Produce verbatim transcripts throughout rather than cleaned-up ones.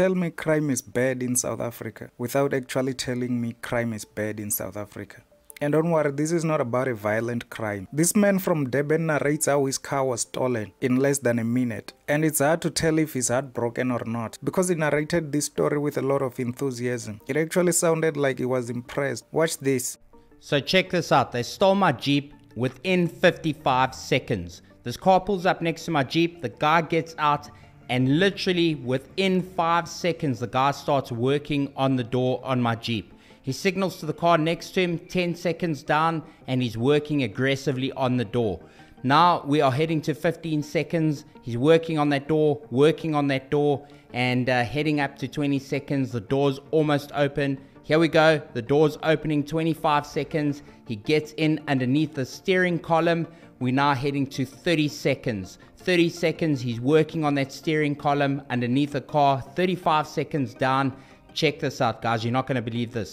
tell me crime is bad in South Africa without actually telling me crime is bad in South Africa. And don't worry, this is not about a violent crime. This man from Durban narrates how his car was stolen in less than a minute. And it's hard to tell if he's heartbroken or not, because he narrated this story with a lot of enthusiasm. It actually sounded like he was impressed. Watch this. So check this out. They stole my Jeep within fifty-five seconds. This car pulls up next to my Jeep. The guy gets out. And literally within five seconds, the guy starts working on the door on my Jeep. He signals to the car next to him, ten seconds down, and he's working aggressively on the door. Now we are heading to fifteen seconds. He's working on that door, working on that door, and uh, heading up to twenty seconds. The door's almost open. Here we go. The door's opening, twenty-five seconds. He gets in underneath the steering column. We're now heading to thirty seconds. thirty seconds, he's working on that steering column underneath the car, thirty-five seconds down. Check this out, guys. You're not going to believe this.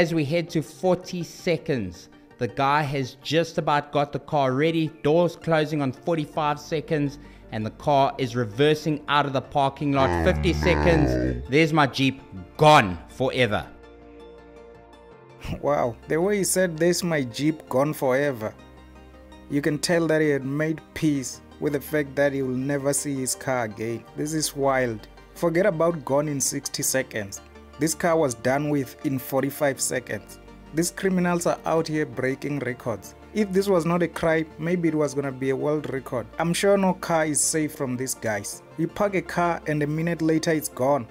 As we head to forty seconds, the guy has just about got the car ready. Doors closing on forty-five seconds, and the car is reversing out of the parking lot. fifty seconds. There's my Jeep, gone forever. Wow, the way he said "there's my Jeep, gone forever," you can tell that he had made peace with the fact that he will never see his car again. This is wild. Forget about gone in sixty seconds. This car was done with in forty-five seconds. These criminals are out here breaking records. If this was not a crime, maybe it was gonna be a world record. I'm sure no car is safe from these guys. You park a car and a minute later it's gone.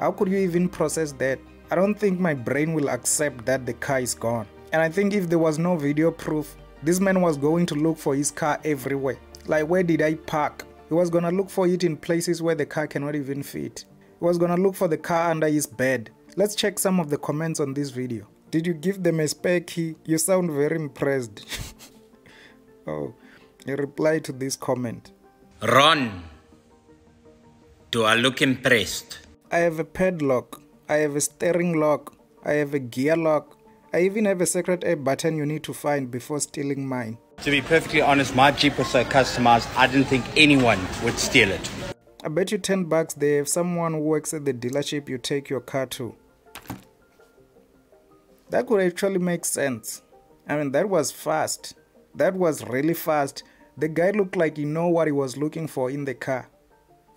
How could you even process that? I don't think my brain will accept that the car is gone. And I think if there was no video proof, this man was going to look for his car everywhere. Like, where did I park? He was gonna look for it in places where the car cannot even fit. He was gonna look for the car under his bed. Let's check some of the comments on this video. Did you give them a spare key? You sound very impressed. Oh, you replied to this comment. Ron, do I look impressed? I have a padlock. I have a steering lock. I have a gear lock. I even have a secret app button you need to find before stealing mine. To be perfectly honest, my Jeep was so customized, I didn't think anyone would steal it. I bet you ten bucks they have someone who works at the dealership you take your car to. That could actually make sense. I mean, that was fast. That was really fast. The guy looked like he knew what he was looking for in the car.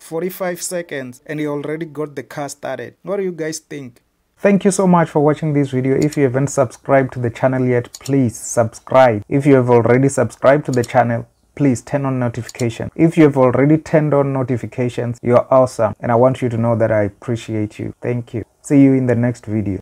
forty-five seconds and he already got the car started. What do you guys think? Thank you so much for watching this video. If you haven't subscribed to the channel yet, please subscribe. If you have already subscribed to the channel, please turn on notifications. If you have already turned on notifications, you're awesome. And I want you to know that I appreciate you. Thank you. See you in the next video.